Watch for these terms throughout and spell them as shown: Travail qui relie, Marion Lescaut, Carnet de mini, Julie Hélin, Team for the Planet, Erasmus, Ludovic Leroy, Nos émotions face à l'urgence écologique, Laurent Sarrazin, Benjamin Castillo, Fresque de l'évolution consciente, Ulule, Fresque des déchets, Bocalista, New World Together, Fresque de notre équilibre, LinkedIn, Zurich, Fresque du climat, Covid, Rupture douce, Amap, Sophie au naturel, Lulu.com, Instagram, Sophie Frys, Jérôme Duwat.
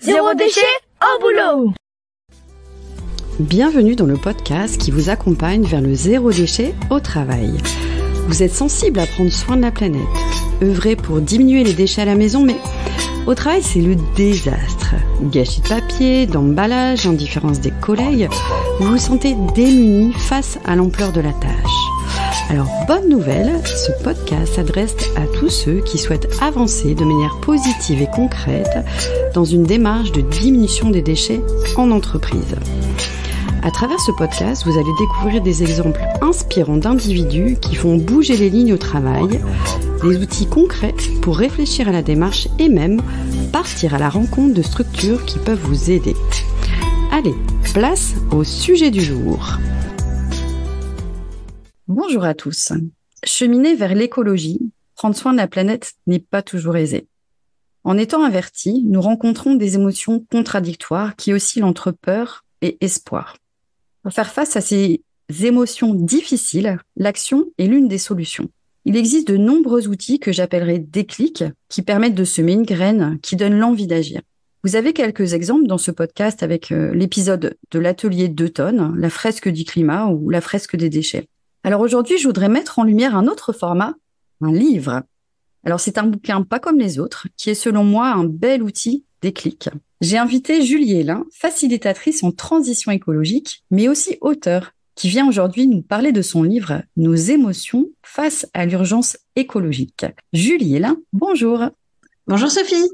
Zéro déchet au boulot! Bienvenue dans le podcast qui vous accompagne vers le zéro déchet au travail. Vous êtes sensible à prendre soin de la planète, œuvrer pour diminuer les déchets à la maison, mais au travail c'est le désastre. Gâchis de papier, d'emballage, indifférence des collègues, vous vous sentez démunis face à l'ampleur de la tâche. Alors, bonne nouvelle, ce podcast s'adresse à tous ceux qui souhaitent avancer de manière positive et concrète dans une démarche de diminution des déchets en entreprise. À travers ce podcast, vous allez découvrir des exemples inspirants d'individus qui font bouger les lignes au travail, des outils concrets pour réfléchir à la démarche et même partir à la rencontre de structures qui peuvent vous aider. Allez, place au sujet du jour. Bonjour à tous. Cheminer vers l'écologie, prendre soin de la planète n'est pas toujours aisé. En étant avertis, nous rencontrons des émotions contradictoires qui oscillent entre peur et espoir. Pour faire face à ces émotions difficiles, l'action est l'une des solutions. Il existe de nombreux outils que j'appellerai déclics qui permettent de semer une graine qui donne l'envie d'agir. Vous avez quelques exemples dans ce podcast avec l'épisode de l'atelier 2 tonnes, la fresque du climat ou la fresque des déchets. Alors aujourd'hui, je voudrais mettre en lumière un autre format, un livre. Alors c'est un bouquin pas comme les autres, qui est selon moi un bel outil déclic. J'ai invité Julie Hélin, facilitatrice en transition écologique, mais aussi auteure, qui vient aujourd'hui nous parler de son livre « Nos émotions face à l'urgence écologique ». Julie Hélin, bonjour. Bonjour Sophie.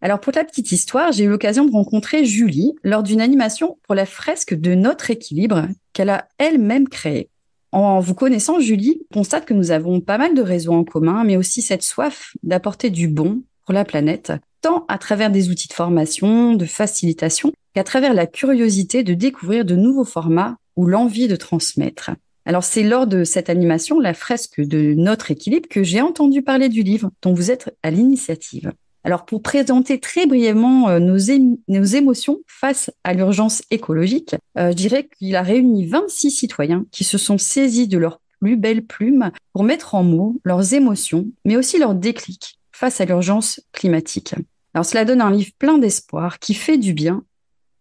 Alors pour la petite histoire, j'ai eu l'occasion de rencontrer Julie lors d'une animation pour la fresque de notre équilibre qu'elle a elle-même créée. En vous connaissant, Julie constate que nous avons pas mal de réseaux en commun, mais aussi cette soif d'apporter du bon pour la planète, tant à travers des outils de formation, de facilitation, qu'à travers la curiosité de découvrir de nouveaux formats ou l'envie de transmettre. Alors c'est lors de cette animation, la fresque de notre équilibre, que j'ai entendu parler du livre dont vous êtes à l'initiative. Alors pour présenter très brièvement nos émotions face à l'urgence écologique, je dirais qu'il a réuni 26 citoyens qui se sont saisis de leurs plus belles plumes pour mettre en mots leurs émotions, mais aussi leur déclic face à l'urgence climatique. Alors cela donne un livre plein d'espoir qui fait du bien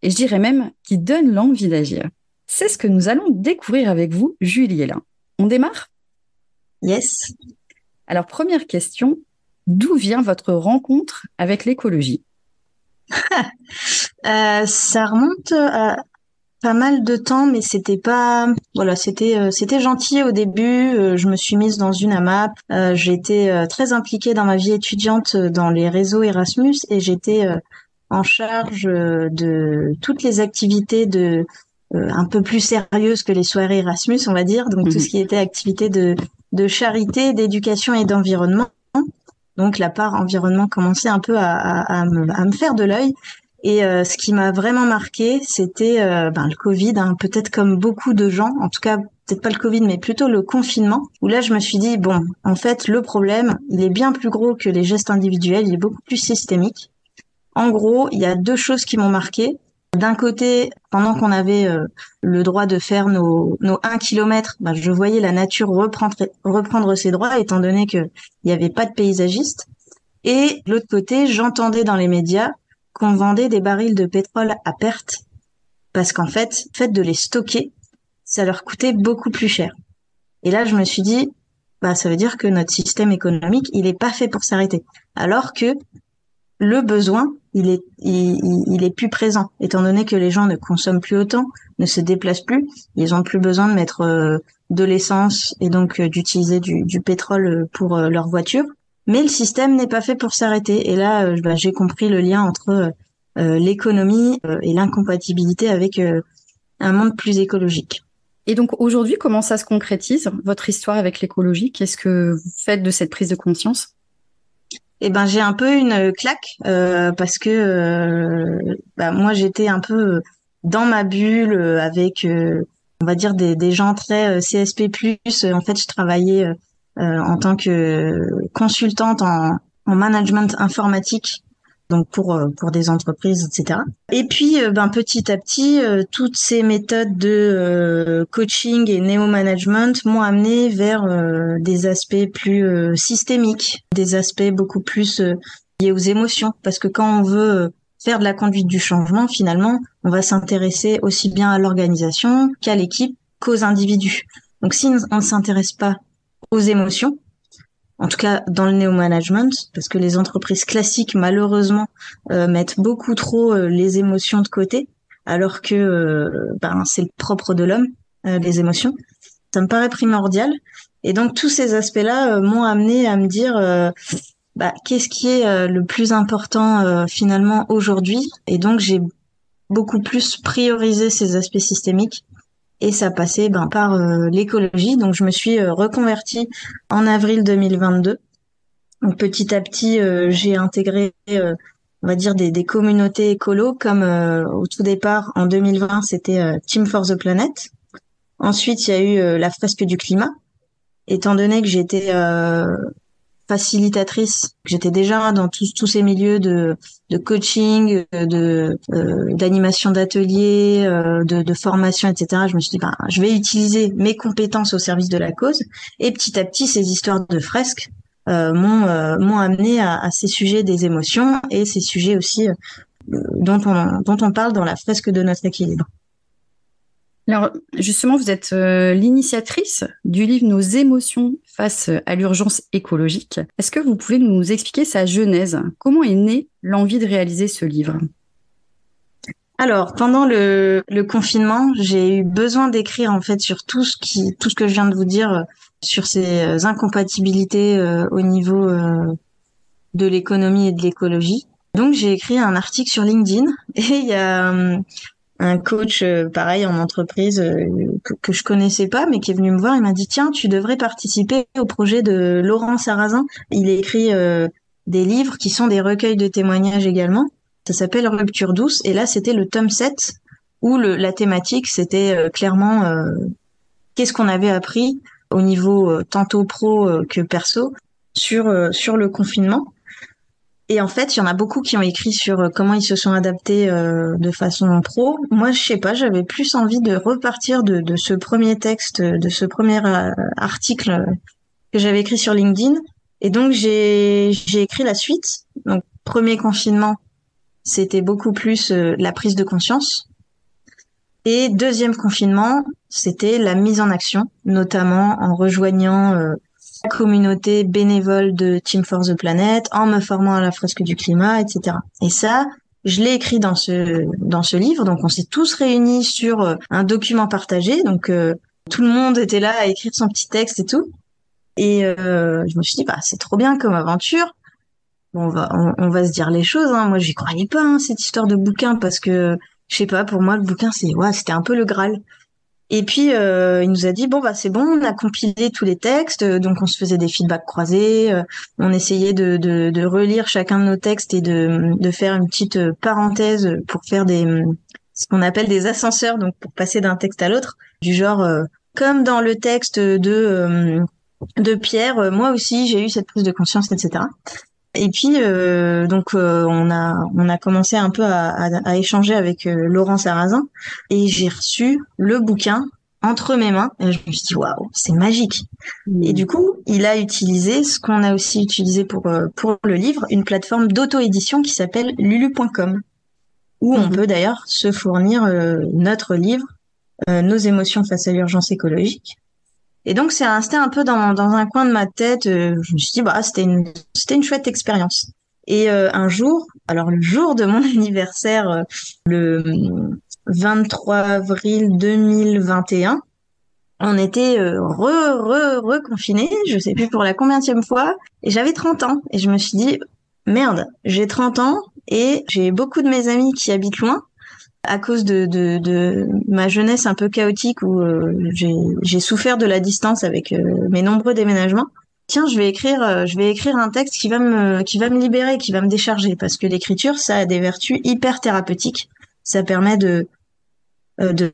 et je dirais même qui donne l'envie d'agir. C'est ce que nous allons découvrir avec vous, Julie Hélin. On démarre ? Yes. Alors première question. D'où vient votre rencontre avec l'écologie ? Ça remonte à pas mal de temps, mais c'était gentil au début. Je me suis mise dans une Amap. J'étais très impliquée dans ma vie étudiante dans les réseaux Erasmus et j'étais en charge de toutes les activités de un peu plus sérieuses que les soirées Erasmus, on va dire. Donc tout ce qui était activités de charité, d'éducation et d'environnement. Donc la part environnement commençait un peu à me faire de l'œil. Et ce qui m'a vraiment marquée, c'était le Covid, hein, peut-être comme beaucoup de gens, en tout cas peut-être pas le Covid, mais plutôt le confinement, où là je me suis dit, bon, en fait le problème, il est bien plus gros que les gestes individuels, il est beaucoup plus systémique. En gros, il y a deux choses qui m'ont marquée. D'un côté, pendant qu'on avait le droit de faire nos 1 km, je voyais la nature reprendre ses droits, étant donné qu'il n'y avait pas de paysagistes. Et de l'autre côté, j'entendais dans les médias qu'on vendait des barils de pétrole à perte, parce qu'en fait, le fait de les stocker, ça leur coûtait beaucoup plus cher. Et là, je me suis dit, ça veut dire que notre système économique, il n'est pas fait pour s'arrêter. Alors que le besoin, il est plus présent, étant donné que les gens ne consomment plus autant, ne se déplacent plus, ils ont plus besoin de mettre de l'essence et donc d'utiliser du pétrole pour leur voiture. Mais le système n'est pas fait pour s'arrêter. Et là, j'ai compris le lien entre l'économie et l'incompatibilité avec un monde plus écologique. Et donc aujourd'hui, comment ça se concrétise, votre histoire avec l'écologie ? Qu'est-ce que vous faites de cette prise de conscience ? Eh ben j'ai un peu une claque parce que moi j'étais un peu dans ma bulle avec on va dire des gens très CSP+. En fait je travaillais en tant que consultante en management informatique, donc pour des entreprises, etc. Et puis petit à petit toutes ces méthodes de coaching et néo-management m'ont amené vers des aspects plus systémiques, des aspects beaucoup plus liés aux émotions, parce que quand on veut faire de la conduite du changement, finalement, on va s'intéresser aussi bien à l'organisation qu'à l'équipe, qu'aux individus. Donc, si on ne s'intéresse pas aux émotions, en tout cas dans le néo-management, parce que les entreprises classiques, malheureusement, mettent beaucoup trop les émotions de côté, alors que c'est le propre de l'homme, les émotions. Ça me paraît primordial. Et donc, tous ces aspects-là m'ont amené à me dire qu'est-ce qui est le plus important finalement aujourd'hui. Et donc, j'ai beaucoup plus priorisé ces aspects systémiques. Et ça passait par l'écologie. Donc, je me suis reconvertie en avril 2022. Donc, petit à petit, j'ai intégré, des communautés écolos comme au tout départ, en 2020, c'était Team for the Planet. Ensuite, il y a eu la fresque du climat. Étant donné que j'étais facilitatrice, que j'étais déjà dans tous ces milieux de coaching, d'animation d'ateliers, de formation, etc. Je me suis dit, je vais utiliser mes compétences au service de la cause. Et petit à petit, ces histoires de fresques m'ont amené à ces sujets des émotions et ces sujets aussi dont on parle dans la fresque de notre équilibre. Alors, justement, vous êtes l'initiatrice du livre « Nos émotions face à l'urgence écologique ». Est-ce que vous pouvez nous expliquer sa genèse ? Comment est née l'envie de réaliser ce livre ? Alors, pendant le confinement, j'ai eu besoin d'écrire en fait sur tout ce que je viens de vous dire, sur ces incompatibilités au niveau de l'économie et de l'écologie. Donc, j'ai écrit un article sur LinkedIn et il y a... un coach, pareil, en entreprise, que je connaissais pas, mais qui est venu me voir, il m'a dit, tiens, tu devrais participer au projet de Laurent Sarrazin. Il écrit des livres qui sont des recueils de témoignages également. Ça s'appelle Rupture douce. Et là, c'était le tome 7, où la thématique, c'était clairement qu'est-ce qu'on avait appris au niveau tantôt pro que perso sur le confinement. Et en fait, il y en a beaucoup qui ont écrit sur comment ils se sont adaptés de façon pro. Moi, je sais pas, j'avais plus envie de repartir de ce premier texte, de ce premier article que j'avais écrit sur LinkedIn. Et donc, j'ai écrit la suite. Donc, premier confinement, c'était beaucoup plus la prise de conscience. Et deuxième confinement, c'était la mise en action, notamment en rejoignant... communauté bénévole de Team for the Planet, en me formant à la fresque du climat, etc. Et ça, je l'ai écrit dans ce livre. Donc, on s'est tous réunis sur un document partagé. Donc, tout le monde était là à écrire son petit texte et tout. Et je me suis dit, c'est trop bien comme aventure. Bon, on va se dire les choses. Hein. Moi, j'y croyais pas, cette histoire de bouquin, parce que, je sais pas, pour moi, le bouquin, c'était un peu le Graal. Et puis, il nous a dit, c'est bon, on a compilé tous les textes, donc on se faisait des feedbacks croisés, on essayait de relire chacun de nos textes et de faire une petite parenthèse pour faire ce qu'on appelle des ascenseurs, donc pour passer d'un texte à l'autre, du genre, comme dans le texte de Pierre, moi aussi j'ai eu cette prise de conscience, etc. Et puis, on a commencé un peu à échanger avec Laurent Sarrazin et j'ai reçu le bouquin entre mes mains. Et je me suis dit, waouh, c'est magique. Et du coup, il a utilisé ce qu'on a aussi utilisé pour le livre, une plateforme d'auto-édition qui s'appelle Lulu.com, où on peut d'ailleurs se fournir notre livre, Nos émotions face à l'urgence écologique. Et donc, c'est resté un peu dans un coin de ma tête. Je me suis dit, c'était une chouette expérience. Et un jour, alors le jour de mon anniversaire, le 23 avril 2021, on était reconfinés, je sais plus pour la combienième fois, et j'avais 30 ans. Et je me suis dit, merde, j'ai 30 ans et j'ai beaucoup de mes amis qui habitent loin. À cause de ma jeunesse un peu chaotique où j'ai souffert de la distance avec mes nombreux déménagements. Tiens, je vais écrire un texte qui va me libérer, qui va me décharger, parce que l'écriture, ça a des vertus hyper thérapeutiques. Ça permet de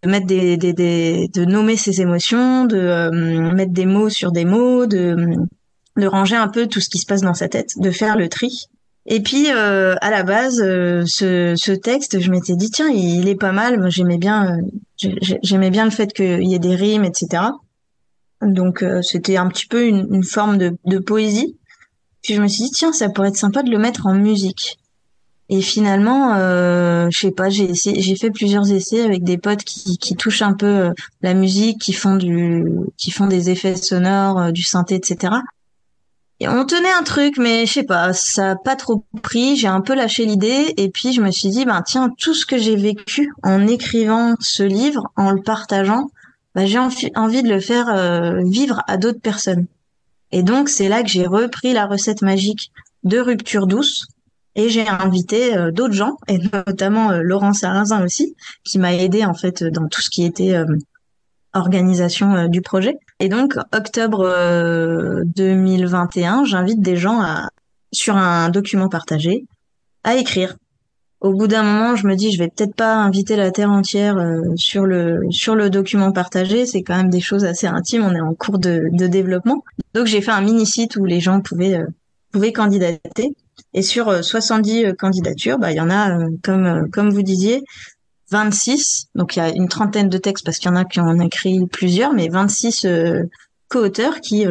mettre de nommer ses émotions, de mettre des mots sur des mots, de ranger un peu tout ce qui se passe dans sa tête, de faire le tri. Et puis, à la base, ce texte, je m'étais dit, tiens, il est pas mal. Moi, j'aimais bien le fait qu'il y ait des rimes, etc. Donc, c'était un petit peu une forme de poésie. Puis, je me suis dit, tiens, ça pourrait être sympa de le mettre en musique. Et finalement, je sais pas, j'ai fait plusieurs essais avec des potes qui touchent un peu la musique, qui font des effets sonores, du synthé, etc. Et on tenait un truc, mais je sais pas, ça a pas trop pris. J'ai un peu lâché l'idée, et puis je me suis dit, tiens, tout ce que j'ai vécu en écrivant ce livre, en le partageant, j'ai envie de le faire vivre à d'autres personnes. Et donc c'est là que j'ai repris la recette magique de Rupture douce. Et j'ai invité d'autres gens, et notamment Laurent Sarrazin aussi, qui m'a aidé en fait dans tout ce qui était organisation du projet. Et donc octobre 2021, j'invite des gens sur un document partagé à écrire. Au bout d'un moment, je me dis je vais peut-être pas inviter la terre entière sur le document partagé, c'est quand même des choses assez intimes, on est en cours de développement. Donc j'ai fait un mini-site où les gens pouvaient candidater. Et sur 70 candidatures, il y en a, comme vous disiez, 26. Donc, il y a une trentaine de textes parce qu'il y en a qui en ont écrit plusieurs, mais 26 co-auteurs qui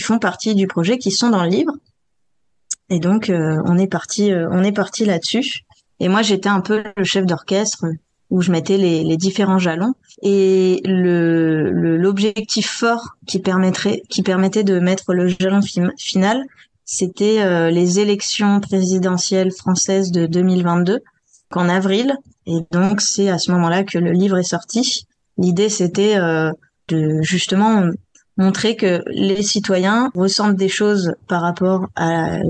font partie du projet, qui sont dans le livre. Et donc, on est parti là-dessus. Et moi, j'étais un peu le chef d'orchestre où je mettais les différents jalons. Et l'objectif fort qui permettait de mettre le jalon final, c'était les élections présidentielles françaises de 2022, qu'en avril. Et donc, c'est à ce moment-là que le livre est sorti. L'idée, c'était de justement montrer que les citoyens ressentent des choses par rapport à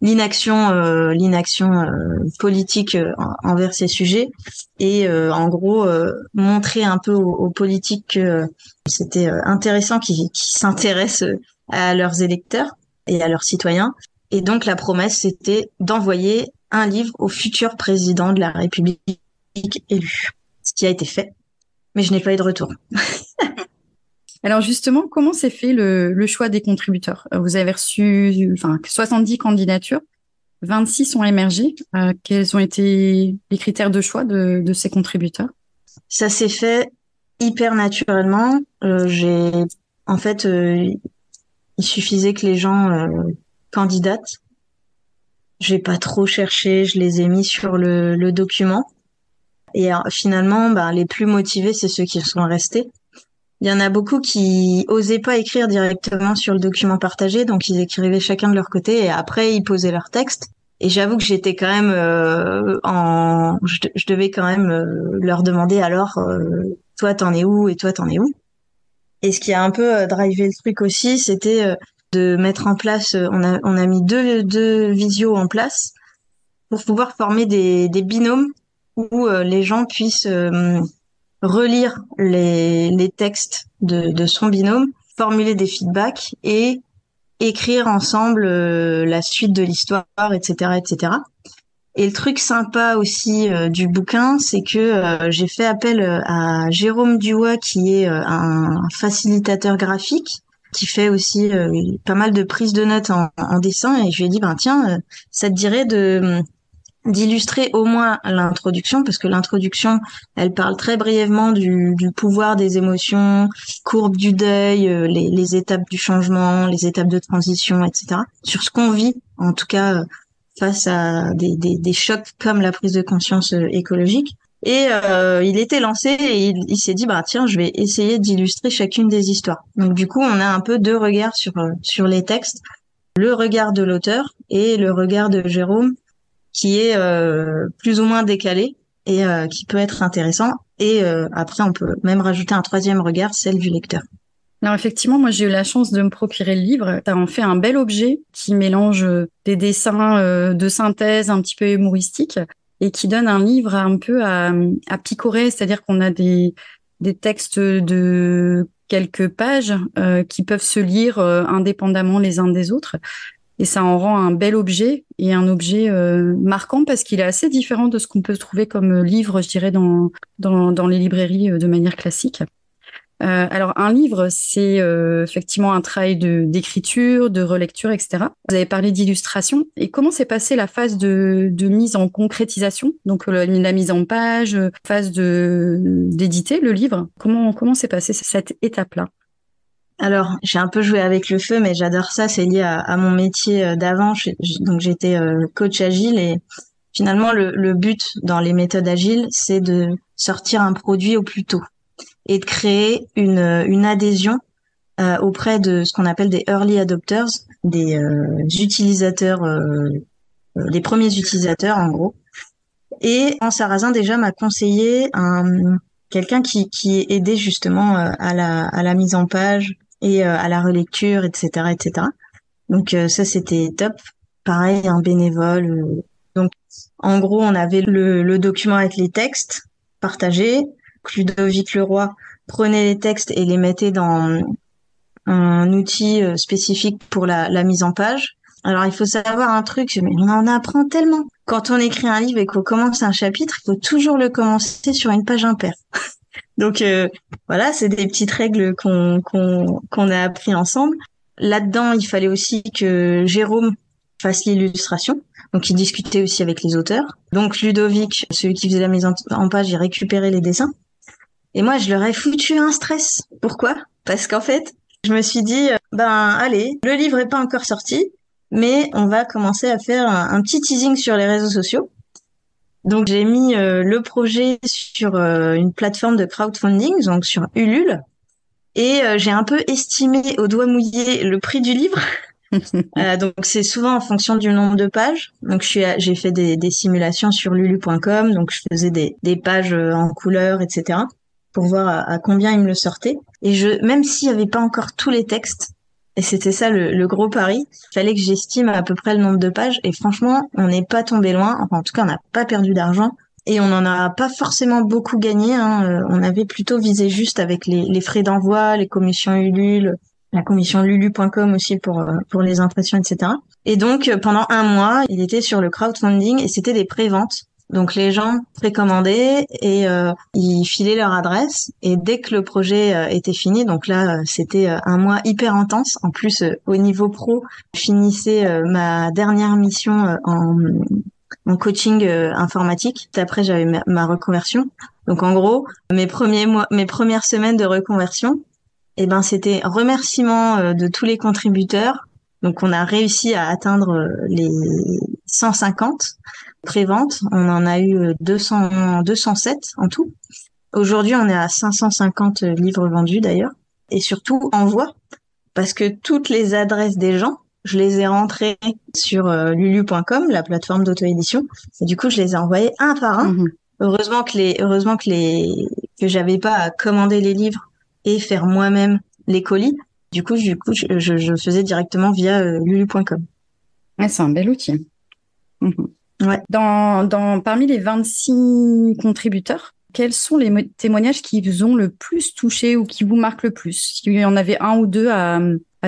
l'inaction politique envers ces sujets. Et en gros, montrer un peu aux politiques que c'était intéressant qu'ils s'intéressent à leurs électeurs et à leurs citoyens. Et donc, la promesse, c'était d'envoyer un livre au futur président de la République élu. Ce qui a été fait, mais je n'ai pas eu de retour. Alors justement, comment s'est fait le choix des contributeurs ? Vous avez reçu 70 candidatures, 26 ont émergé. Quels ont été les critères de choix de ces contributeurs ? Ça s'est fait hyper naturellement. Il suffisait que les gens candidatent. J'ai pas trop cherché, je les ai mis sur le document. Et finalement, les plus motivés, c'est ceux qui sont restés. Il y en a beaucoup qui osaient pas écrire directement sur le document partagé, donc ils écrivaient chacun de leur côté et après ils posaient leur texte. Et j'avoue que j'étais quand même je devais quand même leur demander alors toi t'en es où et toi t'en es où. Et ce qui a un peu drivé le truc aussi, c'était de mettre en place, on a mis deux visios en place pour pouvoir former des binômes où les gens puissent relire les textes de son binôme, formuler des feedbacks et écrire ensemble la suite de l'histoire, etc., etc. Et le truc sympa aussi du bouquin, c'est que j'ai fait appel à Jérôme Duwat, qui est un facilitateur graphique, qui fait aussi pas mal de prises de notes en dessin. Et je lui ai dit, tiens, ça te dirait d'illustrer au moins l'introduction, parce que l'introduction, elle parle très brièvement du pouvoir des émotions, courbe du deuil, les étapes du changement, les étapes de transition, etc. Sur ce qu'on vit, en tout cas face à des chocs comme la prise de conscience écologique. Et il était lancé et il s'est dit, tiens, je vais essayer d'illustrer chacune des histoires. Donc du coup, on a un peu deux regards sur les textes. Le regard de l'auteur et le regard de Jérôme, qui est plus ou moins décalé et qui peut être intéressant. Et après, on peut même rajouter un troisième regard, celle du lecteur. Alors effectivement, moi j'ai eu la chance de me procurer le livre. Tu as en fait un bel objet qui mélange des dessins de synthèse un petit peu humoristiques et qui donne un livre un peu à picorer, c'est-à-dire qu'on a des textes de quelques pages qui peuvent se lire indépendamment les uns des autres. Et ça en rend un bel objet et un objet marquant parce qu'il est assez différent de ce qu'on peut trouver comme livre, je dirais, dans les librairies de manière classique. Alors, un livre, c'est effectivement un travail d'écriture, de relecture, etc. Vous avez parlé d'illustration. Et comment s'est passée la phase de mise en concrétisation ? Donc, la mise en page, phase d'éditer le livre. Comment s'est passée cette étape-là ? Alors, j'ai un peu joué avec le feu, mais j'adore ça. C'est lié à mon métier d'avant. Donc, j'étais coach agile et finalement, le but dans les méthodes agiles, c'est de sortir un produit au plus tôt et de créer une adhésion auprès de ce qu'on appelle des early adopters, des utilisateurs, les premiers utilisateurs en gros. Et Laurent Sarrazin déjà m'a conseillé quelqu'un qui aidait justement à la mise en page et à la relecture, etc., etc. Donc ça, c'était top. Pareil, un bénévole. Donc en gros, on avait le document avec les textes partagés. Ludovic Leroy prenait les textes et les mettait dans un outil spécifique pour la mise en page. Alors, il faut savoir un truc, mais on en apprend tellement. Quand on écrit un livre et qu'on commence un chapitre, il faut toujours le commencer sur une page impaire. Donc, voilà, c'est des petites règles qu'on a appris ensemble. Là-dedans, il fallait aussi que Jérôme fasse l'illustration. Donc, il discutait aussi avec les auteurs. Donc, Ludovic, celui qui faisait la mise en page, il récupérait les dessins. Et moi, je leur ai foutu un stress. Pourquoi ? Parce qu'en fait, je me suis dit, allez, le livre est pas encore sorti. Mais on va commencer à faire un petit teasing sur les réseaux sociaux. Donc, j'ai mis le projet sur une plateforme de crowdfunding, donc sur Ulule. Et j'ai un peu estimé au doigt mouillé le prix du livre. Donc, c'est souvent en fonction du nombre de pages. Donc, j'ai fait des simulations sur Lulu.com. Donc, je faisais des pages en couleur, etc. pour voir à combien il me le sortait. Et même s'il n'y avait pas encore tous les textes, et c'était ça le gros pari. Il fallait que j'estime à peu près le nombre de pages. Et franchement, on n'est pas tombé loin. Enfin, en tout cas, on n'a pas perdu d'argent. Et on n'en a pas forcément beaucoup gagné. On avait plutôt visé juste avec les frais d'envoi, les commissions Ulule, la commission Lulu.com aussi pour les impressions, etc. Et donc, pendant un mois, il était sur le crowdfunding et c'était des préventes. Donc, les gens précommandaient et ils filaient leur adresse. Et dès que le projet était fini, donc là, c'était un mois hyper intense. En plus, au niveau pro, je finissais ma dernière mission en coaching informatique. Après, j'avais ma reconversion. Donc, en gros, mes premières semaines de reconversion, c'était remerciement de tous les contributeurs. Donc, on a réussi à atteindre les 150 préventes. On en a eu 207 en tout. Aujourd'hui, on est à 550 livres vendus d'ailleurs. Et surtout, envoi. Parce que toutes les adresses des gens, je les ai rentrées sur Lulu.com, la plateforme d'auto-édition. Et du coup, je les ai envoyées un par un. Mmh. Heureusement que j'avais pas à commander les livres et faire moi-même les colis. Du coup, je faisais directement via Lulu.com. Ah, c'est un bel outil. Mmh. Ouais. Parmi les 26 contributeurs, quels sont les témoignages qui vous ont le plus touché ou qui vous marquent le plus ? S'il y en avait un ou deux à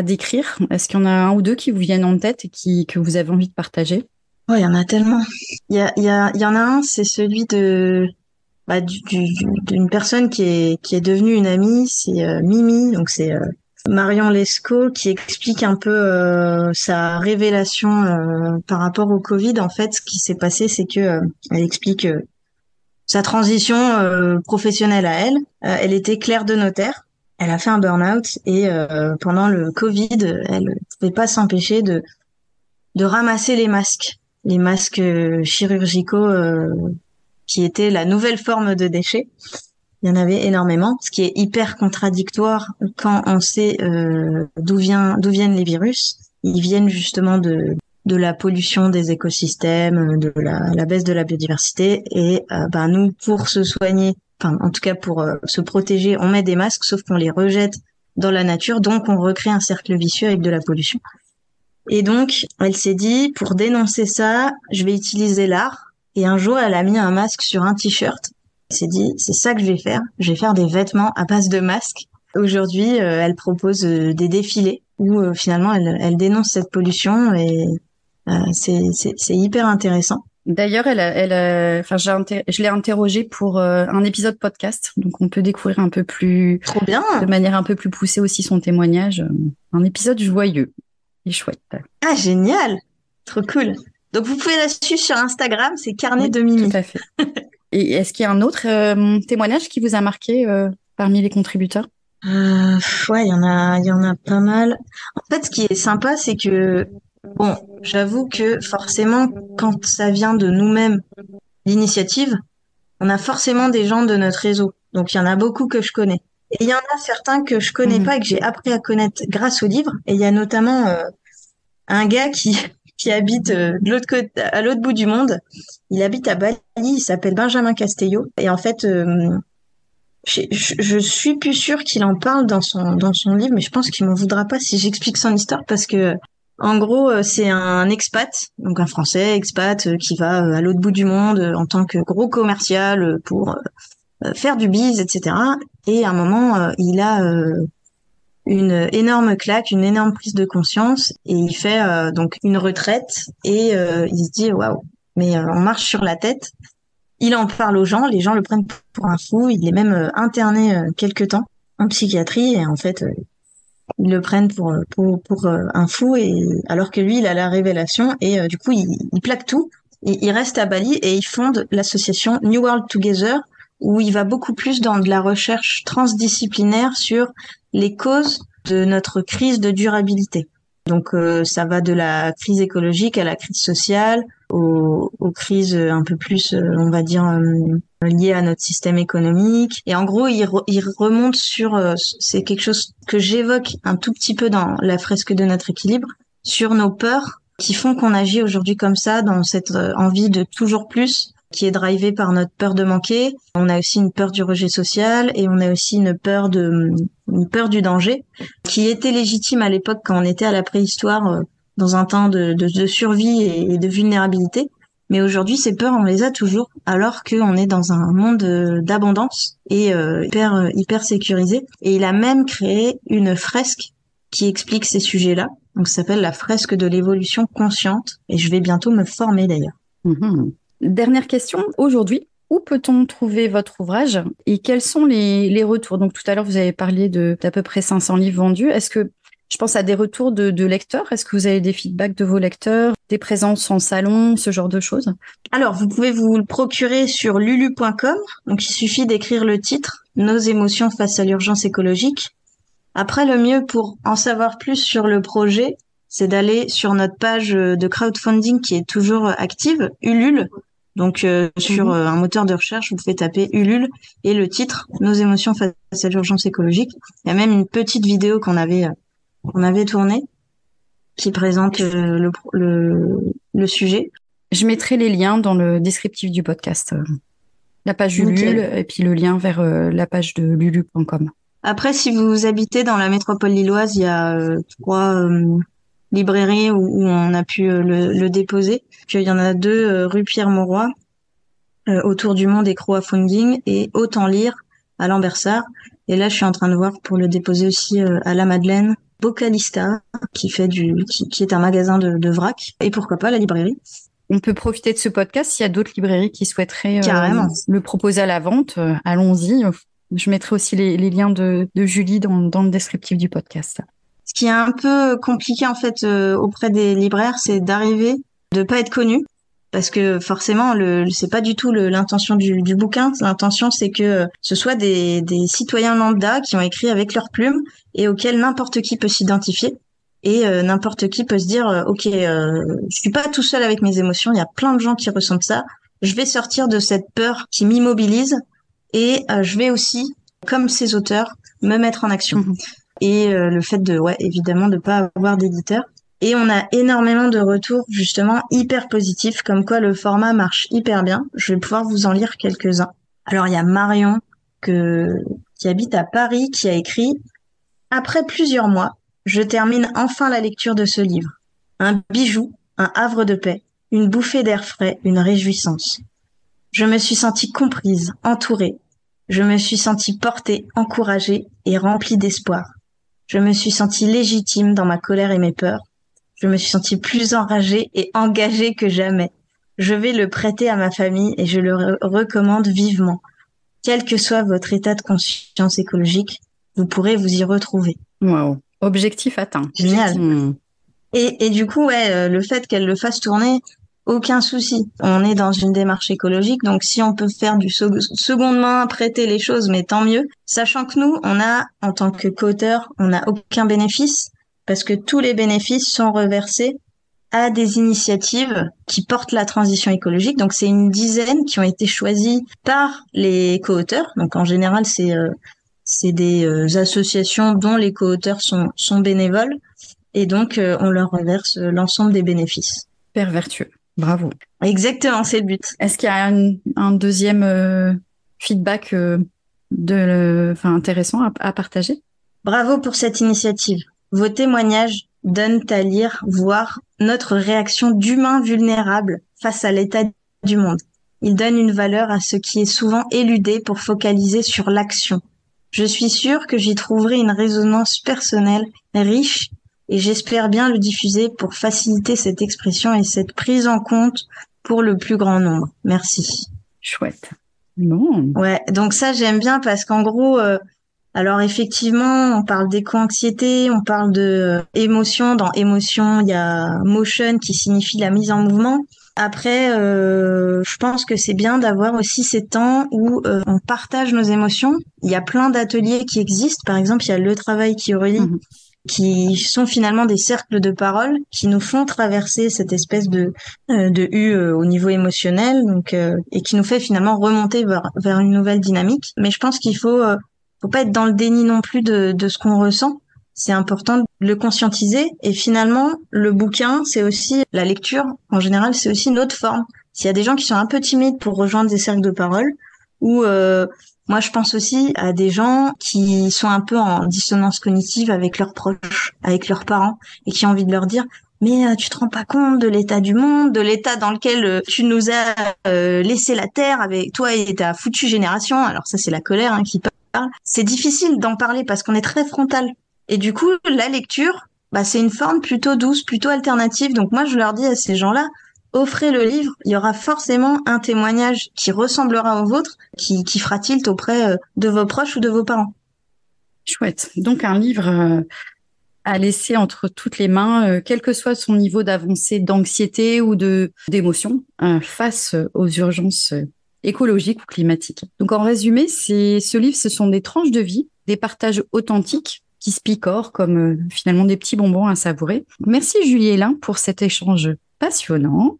décrire, est-ce qu'il y en a un ou deux qui vous viennent en tête et que vous avez envie de partager ? Oh, il y en a tellement. Il y en a un, c'est celui de... d'une personne qui est devenue une amie, c'est Mimi, donc c'est... Marion Lescaut qui explique un peu sa révélation par rapport au Covid. En fait, ce qui s'est passé, c'est que elle explique sa transition professionnelle à elle. Elle était clerc de notaire. Elle a fait un burn-out et pendant le Covid, elle ne pouvait pas s'empêcher de ramasser les masques chirurgicaux qui étaient la nouvelle forme de déchets. Il y en avait énormément, ce qui est hyper contradictoire quand on sait d'où viennent les virus. Ils viennent justement de la pollution des écosystèmes, de la baisse de la biodiversité. Et nous, pour se soigner, en tout cas pour se protéger, on met des masques, sauf qu'on les rejette dans la nature. Donc, on recrée un cercle vicieux avec de la pollution. Et donc, elle s'est dit, pour dénoncer ça, je vais utiliser l'art. Et un jour, elle a mis un masque sur un t-shirt. Elle s'est dit, c'est ça que je vais faire. Je vais faire des vêtements à base de masques. Aujourd'hui, elle propose des défilés où finalement, elle dénonce cette pollution et c'est hyper intéressant. D'ailleurs, je l'ai interrogée pour un épisode podcast. Donc, on peut découvrir un peu plus... Trop bien. De manière un peu plus poussée aussi son témoignage. Un épisode joyeux et chouette. Ah, génial. Trop cool. Donc, vous pouvez la suivre sur Instagram. C'est Carnet de mini. Tout à fait. Et est-ce qu'il y a un autre témoignage qui vous a marqué parmi les contributeurs ? Ouais, il y en a pas mal. En fait, ce qui est sympa, c'est que, bon, j'avoue que forcément, quand ça vient de nous-mêmes, l'initiative, on a forcément des gens de notre réseau. Donc, il y en a beaucoup que je connais. Et il y en a certains que je connais pas et que j'ai appris à connaître grâce au livre. Et il y a notamment un gars qui habite de l'autre côté, à l'autre bout du monde. Il habite à Bali, il s'appelle Benjamin Castillo. Et en fait, je suis plus sûre qu'il en parle dans son livre, mais je pense qu'il m'en voudra pas si j'explique son histoire, parce que en gros, c'est un expat, donc un Français expat qui va à l'autre bout du monde en tant que gros commercial pour faire du bise, etc. Et à un moment, il a une énorme claque, une énorme prise de conscience, et il fait donc une retraite, et il se dit waouh, mais on marche sur la tête. Il en parle aux gens, les gens le prennent pour un fou, il est même interné quelques temps en psychiatrie, et en fait ils le prennent pour un fou, et alors que lui il a la révélation, et du coup il plaque tout, il reste à Bali et il fonde l'association New World Together, où il va beaucoup plus dans de la recherche transdisciplinaire sur les causes de notre crise de durabilité. Donc ça va de la crise écologique à la crise sociale, aux crises un peu plus, on va dire, liées à notre système économique. Et en gros, il remonte sur, c'est quelque chose que j'évoque un tout petit peu dans la fresque de notre équilibre, sur nos peurs qui font qu'on agit aujourd'hui comme ça, dans cette envie de toujours plus, qui est drivée par notre peur de manquer. On a aussi une peur du rejet social, et on a aussi une peur du danger, qui était légitime à l'époque quand on était à la préhistoire, dans un temps de survie et de vulnérabilité. Mais aujourd'hui, ces peurs, on les a toujours, alors qu'on est dans un monde d'abondance et hyper sécurisé. Et il a même créé une fresque qui explique ces sujets-là. Donc, ça s'appelle la fresque de l'évolution consciente. Et je vais bientôt me former, d'ailleurs. Mmh. Dernière question. Aujourd'hui, où peut-on trouver votre ouvrage et quels sont les retours? Donc, tout à l'heure, vous avez parlé d'à peu près 500 livres vendus. Est-ce que je pense à des retours de lecteurs. Est-ce que vous avez des feedbacks de vos lecteurs, des présences en salon, ce genre de choses? Alors, vous pouvez vous le procurer sur Lulu.com. Donc, il suffit d'écrire le titre « Nos émotions face à l'urgence écologique ». Après, le mieux pour en savoir plus sur le projet, c'est d'aller sur notre page de crowdfunding qui est toujours active, Ulule. Donc, sur un moteur de recherche, vous pouvez taper Ulule et le titre « Nos émotions face à l'urgence écologique ». Il y a même une petite vidéo qu'on avait tourné, qui présente le sujet. Je mettrai les liens dans le descriptif du podcast. La page Ulule, okay. Et puis le lien vers la page de lulu.com. Après, si vous habitez dans la métropole lilloise, il y a 3 librairies où on a pu le déposer. Puis, il y en a 2, rue Pierre-Mauroy, Autour du Monde et Crowdfunding, et Autant Lire à Lambersart. Et là, je suis en train de voir pour le déposer aussi à la Madeleine, Bocalista, qui est un magasin de vrac, et pourquoi pas la librairie. On peut profiter de ce podcast s'il y a d'autres librairies qui souhaiteraient le proposer à la vente. Allons-y. Je mettrai aussi les liens de Julie dans le descriptif du podcast. Ce qui est un peu compliqué en fait auprès des libraires, c'est d'arriver, de pas être connu, parce que forcément c'est pas du tout l'intention du bouquin. L'intention, c'est que ce soit des citoyens lambda qui ont écrit avec leurs plumes, et auquel n'importe qui peut s'identifier, et n'importe qui peut se dire ok, je suis pas tout seul avec mes émotions, il y a plein de gens qui ressentent ça, je vais sortir de cette peur qui m'immobilise, et je vais aussi, comme ces auteurs, me mettre en action. Et le fait évidemment de pas avoir d'éditeur. Et on a énormément de retours justement hyper positifs, comme quoi le format marche hyper bien. Je vais pouvoir vous en lire quelques-uns. Alors il y a Marion qui habite à Paris, qui a écrit: après plusieurs mois, je termine enfin la lecture de ce livre. Un bijou, un havre de paix, une bouffée d'air frais, une réjouissance. Je me suis sentie comprise, entourée. Je me suis sentie portée, encouragée et remplie d'espoir. Je me suis sentie légitime dans ma colère et mes peurs. Je me suis sentie plus enragée et engagée que jamais. Je vais le prêter à ma famille et je le recommande vivement. Quel que soit votre état de conscience écologique, vous pourrez vous y retrouver. Wow. Objectif atteint. Génial. Et du coup, le fait qu'elle le fasse tourner, Aucun souci. On est dans une démarche écologique, donc si on peut faire du seconde main, prêter les choses, mais tant mieux. Sachant que nous, on a, en tant que co-auteur, on n'a aucun bénéfice, parce que tous les bénéfices sont reversés à des initiatives qui portent la transition écologique. Donc c'est une dizaine qui ont été choisies par les co-auteurs. Donc en général, c'est des associations dont les co-auteurs sont bénévoles. Et donc on leur reverse l'ensemble des bénéfices. Père vertueux, bravo. Exactement, c'est le but. Est-ce qu'il y a un deuxième feedback intéressant à partager? Bravo pour cette initiative. Vos témoignages donnent à lire, voire notre réaction d'humains vulnérables face à l'état du monde. Ils donnent une valeur à ce qui est souvent éludé pour focaliser sur l'action. Je suis sûre que j'y trouverai une résonance personnelle riche et j'espère bien le diffuser pour faciliter cette expression et cette prise en compte pour le plus grand nombre. Merci. Chouette. Non. Ouais, donc ça j'aime bien parce qu'en gros... Alors effectivement, on parle d'éco-anxiété, on parle de émotion. Dans émotion, il y a motion qui signifie la mise en mouvement. Après, je pense que c'est bien d'avoir aussi ces temps où on partage nos émotions. Il y a plein d'ateliers qui existent. Par exemple, il y a le Travail qui relie, qui sont finalement des cercles de parole qui nous font traverser cette espèce de U au niveau émotionnel, donc et qui nous fait finalement remonter vers une nouvelle dynamique. Mais je pense qu'il faut pas être dans le déni non plus de ce qu'on ressent. C'est important de le conscientiser. Et finalement, le bouquin, c'est aussi la lecture. En général, c'est aussi une autre forme. S'il y a des gens qui sont un peu timides pour rejoindre des cercles de parole, ou moi, je pense aussi à des gens qui sont un peu en dissonance cognitive avec leurs proches, avec leurs parents, et qui ont envie de leur dire « Mais tu te rends pas compte de l'état du monde, de l'état dans lequel tu nous as laissé la terre avec toi et ta foutue génération. » Alors ça, c'est la colère qui parle. C'est difficile d'en parler parce qu'on est très frontal. Et du coup, la lecture, c'est une forme plutôt douce, plutôt alternative. Donc moi, je leur dis à ces gens-là, offrez le livre. Il y aura forcément un témoignage qui ressemblera au vôtre, qui fera tilt auprès de vos proches ou de vos parents. Chouette. Donc un livre à laisser entre toutes les mains, quel que soit son niveau d'avancée, d'anxiété ou d'émotion, face aux urgences écologique ou climatique. Donc en résumé, ce livre, ce sont des tranches de vie, des partages authentiques qui se picorent comme finalement des petits bonbons à savourer. Merci Julie Hélin pour cet échange passionnant.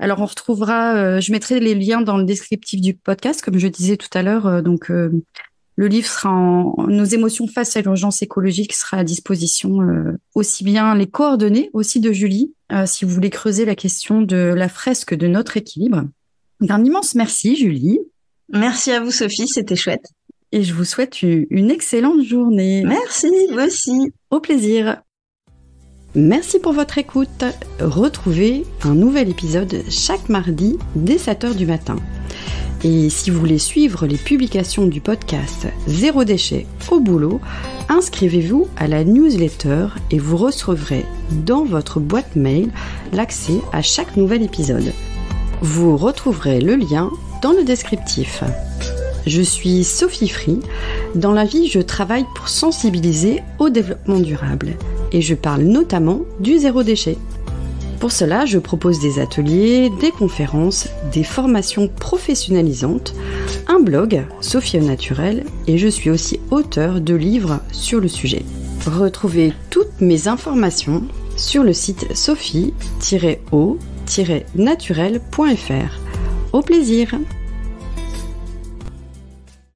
Alors on retrouvera, je mettrai les liens dans le descriptif du podcast, comme je disais tout à l'heure. Donc le livre sera Nos émotions face à l'urgence écologique sera à disposition, aussi bien les coordonnées aussi de Julie, si vous voulez creuser la question de la fresque de notre équilibre. Un immense merci, Julie. Merci à vous, Sophie, c'était chouette. Et je vous souhaite une excellente journée. Merci, vous aussi. Au plaisir. Merci pour votre écoute. Retrouvez un nouvel épisode chaque mardi dès 7h du matin. Et si vous voulez suivre les publications du podcast Zéro déchet au boulot, inscrivez-vous à la newsletter et vous recevrez dans votre boîte mail l'accès à chaque nouvel épisode. Vous retrouverez le lien dans le descriptif. Je suis Sophie Frys. Dans la vie, je travaille pour sensibiliser au développement durable et je parle notamment du zéro déchet. Pour cela, je propose des ateliers, des conférences, des formations professionnalisantes, un blog, Sophie au naturel, et je suis aussi auteure de livres sur le sujet. Retrouvez toutes mes informations sur le site sophie-o-naturel.fr. Au plaisir!